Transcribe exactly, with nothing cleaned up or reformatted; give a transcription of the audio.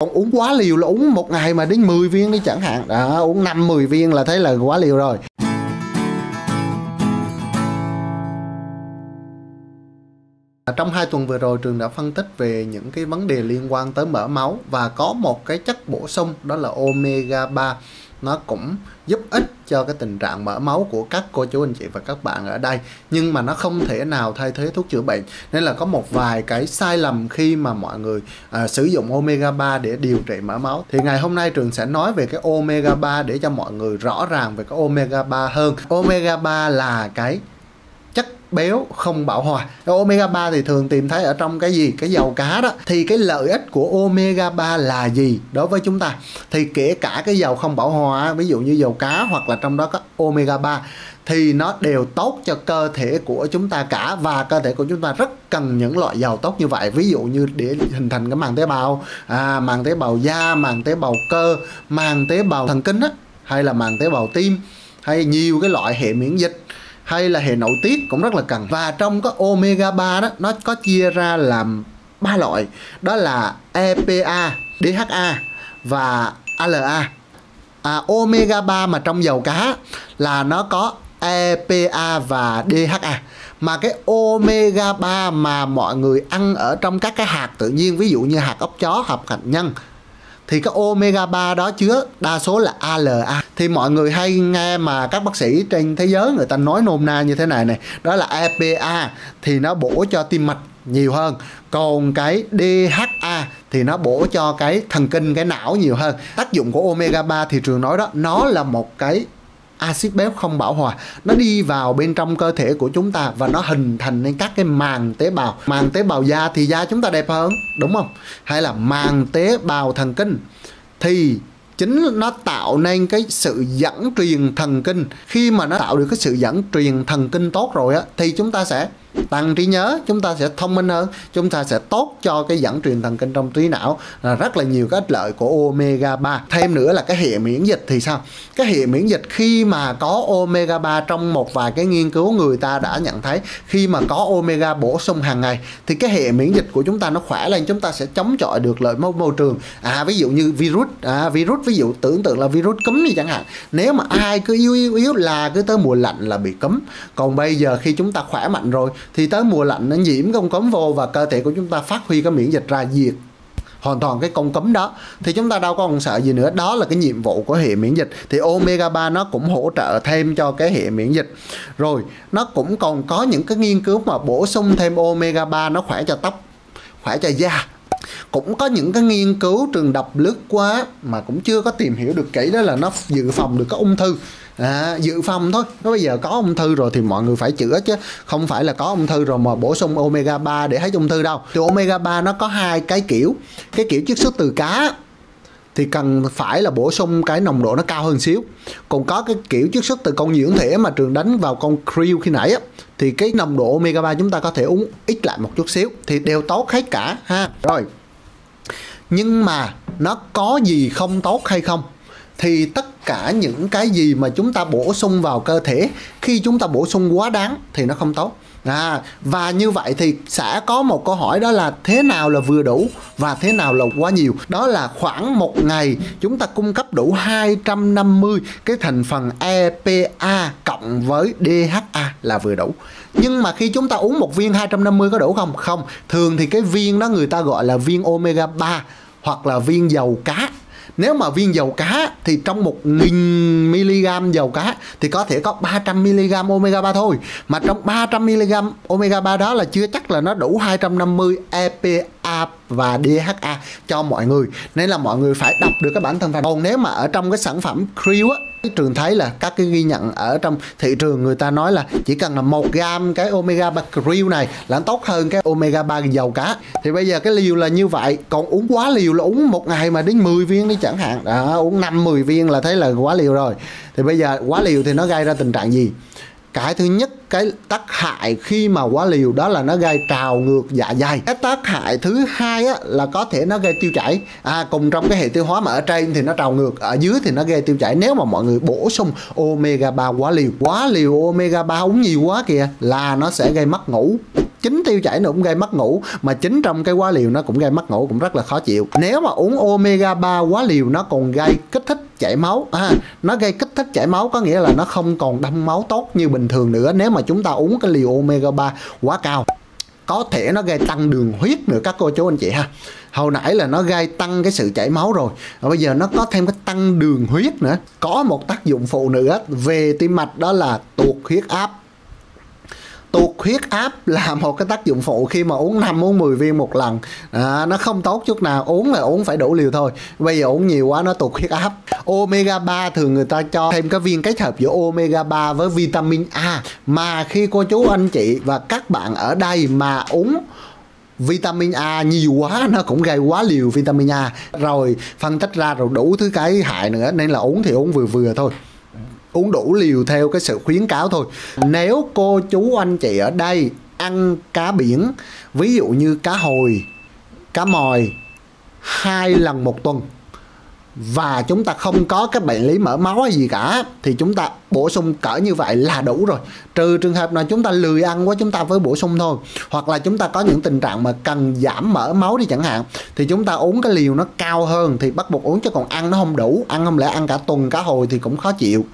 Còn uống quá liều là uống một ngày mà đến mười viên đi chẳng hạn. Đó, uống năm mười viên là thấy là quá liều rồi. Trong hai tuần vừa rồi trường đã phân tích về những cái vấn đề liên quan tới mỡ máu và có một cái chất bổ sung đó là omega ba. Nó cũng giúp ích cho cái tình trạng mỡ máu của các cô chú anh chị và các bạn ở đây, nhưng mà nó không thể nào thay thế thuốc chữa bệnh, nên là có một vài cái sai lầm khi mà mọi người à, sử dụng omega ba để điều trị mỡ máu. Thì ngày hôm nay Trường sẽ nói về cái omega ba để cho mọi người rõ ràng về cái omega ba hơn. Omega ba là cái béo không bão hòa. Omega ba thì thường tìm thấy ở trong cái gì? Cái dầu cá đó. Thì cái lợi ích của omega ba là gì đối với chúng ta? Thì kể cả cái dầu không bão hòa, ví dụ như dầu cá hoặc là trong đó có omega ba, thì nó đều tốt cho cơ thể của chúng ta cả. Và cơ thể của chúng ta rất cần những loại dầu tốt như vậy, ví dụ như để hình thành cái màng tế bào, à, màng tế bào da, màng tế bào cơ, màng tế bào thần kinh á, hay là màng tế bào tim, hay nhiều cái loại hệ miễn dịch, hay là hệ nội tiết cũng rất là cần. Và trong cái omega ba đó, nó có chia ra làm ba loại, đó là E P A, D H A và A L A. à, Omega ba mà trong dầu cá là nó có E P A và D H A. Mà cái omega ba mà mọi người ăn ở trong các cái hạt tự nhiên, ví dụ như hạt ốc chó, hạt hạt nhân, thì cái omega ba đó chứa đa số là A L A. Thì mọi người hay nghe mà các bác sĩ trên thế giới người ta nói nôm na như thế này này, đó là E P A thì nó bổ cho tim mạch nhiều hơn, còn cái D H A thì nó bổ cho cái thần kinh, cái não nhiều hơn. Tác dụng của omega ba thì Trường nói đó, nó là một cái axit béo không bão hòa, nó đi vào bên trong cơ thể của chúng ta và nó hình thành nên các cái màng tế bào. Màng tế bào da thì da chúng ta đẹp hơn, đúng không? Hay là màng tế bào thần kinh thì chính nó tạo nên cái sự dẫn truyền thần kinh. Khi mà nó tạo được cái sự dẫn truyền thần kinh tốt rồi á, thì chúng ta sẽ tăng trí nhớ, chúng ta sẽ thông minh hơn, chúng ta sẽ tốt cho cái dẫn truyền thần kinh trong trí não. Là rất là nhiều cái ích lợi của omega ba. Thêm nữa là cái hệ miễn dịch thì sao? Cái hệ miễn dịch khi mà có omega ba, trong một vài cái nghiên cứu người ta đã nhận thấy khi mà có omega bổ sung hàng ngày thì cái hệ miễn dịch của chúng ta nó khỏe lên, chúng ta sẽ chống chọi được lợi môi trường. À, ví dụ như virus, à, virus ví dụ tưởng tượng là virus cúm đi chẳng hạn. Nếu mà ai cứ yếu yếu yếu là cứ tới mùa lạnh là bị cúm. Còn bây giờ khi chúng ta khỏe mạnh rồi thì tới mùa lạnh nó nhiễm con cúm vô và cơ thể của chúng ta phát huy cái miễn dịch ra diệt hoàn toàn cái con cúm đó, thì chúng ta đâu còn sợ gì nữa. Đó là cái nhiệm vụ của hệ miễn dịch. Thì omega ba nó cũng hỗ trợ thêm cho cái hệ miễn dịch. Rồi nó cũng còn có những cái nghiên cứu mà bổ sung thêm omega ba nó khỏe cho tóc, khỏe cho da. Cũng có những cái nghiên cứu Trường đọc lướt quá mà cũng chưa có tìm hiểu được kỹ, đó là nó dự phòng được các ung thư. À, dự phòng thôi, nó bây giờ có ung thư rồi thì mọi người phải chữa, chứ không phải là có ung thư rồi mà bổ sung omega ba để hết ung thư đâu. Thì omega ba nó có hai cái kiểu. Cái kiểu chiết xuất từ cá thì cần phải là bổ sung cái nồng độ nó cao hơn xíu. Còn có cái kiểu chiết xuất từ con dưỡng thể mà Trường đánh vào con krill khi nãy á, thì cái nồng độ omega ba chúng ta có thể uống ít lại một chút xíu, thì đều tốt hết cả ha. Rồi, nhưng mà nó có gì không tốt hay không? Thì tất cả những cái gì mà chúng ta bổ sung vào cơ thể, khi chúng ta bổ sung quá đáng thì nó không tốt. À, và như vậy thì sẽ có một câu hỏi, đó là thế nào là vừa đủ và thế nào là quá nhiều. Đó là khoảng một ngày chúng ta cung cấp đủ hai trăm năm mươi cái thành phần E P A cộng với D H A là vừa đủ. Nhưng mà khi chúng ta uống một viên hai trăm năm mươi có đủ không? Không, thường thì cái viên đó người ta gọi là viên omega ba hoặc là viên dầu cá. Nếu mà viên dầu cá thì trong một nghìn mi li gam dầu cá thì có thể có ba trăm mi li gam omega ba thôi. Mà trong ba trăm mi li gam omega ba đó là chưa chắc là nó đủ hai trăm năm mươi E P A và D H A cho mọi người. Nên là mọi người phải đọc được cái bản thân thành. Còn nếu mà ở trong cái sản phẩm krill á, Trường thấy là các cái ghi nhận ở trong thị trường người ta nói là chỉ cần là một gam cái omega ba krill này là tốt hơn cái omega ba dầu cá. Thì bây giờ cái liều là như vậy. Còn uống quá liều là uống một ngày mà đến mười viên đi chẳng hạn. Đó, uống năm mười viên là thấy là quá liều rồi. Thì bây giờ quá liều thì nó gây ra tình trạng gì? Cái thứ nhất, cái tác hại khi mà quá liều đó là nó gây trào ngược dạ dày. Cái tác hại thứ hai á, là có thể nó gây tiêu chảy. À, cùng trong cái hệ tiêu hóa mà ở trên thì nó trào ngược, ở dưới thì nó gây tiêu chảy. Nếu mà mọi người bổ sung omega ba quá liều, quá liều omega ba uống nhiều quá kìa là nó sẽ gây mất ngủ. Chính tiêu chảy nó cũng gây mất ngủ, mà chính trong cái quá liều nó cũng gây mất ngủ, cũng rất là khó chịu. Nếu mà uống omega ba quá liều nó còn gây kích thích chảy máu, à, nó gây kích thích chảy máu có nghĩa là nó không còn đông máu tốt như bình thường nữa. Nếu mà chúng ta uống cái liều omega ba quá cao, có thể nó gây tăng đường huyết nữa các cô chú anh chị ha. Hồi nãy là nó gây tăng cái sự chảy máu rồi, và bây giờ nó có thêm cái tăng đường huyết nữa. Có một tác dụng phụ nữa về tim mạch đó là tuột huyết áp. Tuột huyết áp là một cái tác dụng phụ khi mà uống năm, uống mười viên một lần. À, nó không tốt chút nào, uống là uống phải đủ liều thôi. Bây giờ uống nhiều quá nó tuột huyết áp. Omega ba thường người ta cho thêm cái viên kết hợp giữa omega ba với vitamin A. Mà khi cô chú anh chị và các bạn ở đây mà uống vitamin A nhiều quá nó cũng gây quá liều vitamin A. Rồi phân tích ra rồi đủ thứ cái hại nữa, nên là uống thì uống vừa vừa thôi, uống đủ liều theo cái sự khuyến cáo thôi. Nếu cô chú anh chị ở đây ăn cá biển, ví dụ như cá hồi, cá mòi hai lần một tuần, và chúng ta không có các bệnh lý mỡ máu hay gì cả, thì chúng ta bổ sung cỡ như vậy là đủ rồi. Trừ trường hợp nào chúng ta lười ăn quá chúng ta với bổ sung thôi. Hoặc là chúng ta có những tình trạng mà cần giảm mỡ máu đi chẳng hạn, thì chúng ta uống cái liều nó cao hơn thì bắt buộc uống, chứ còn ăn nó không đủ. Ăn không lẽ ăn cả tuần cá hồi thì cũng khó chịu.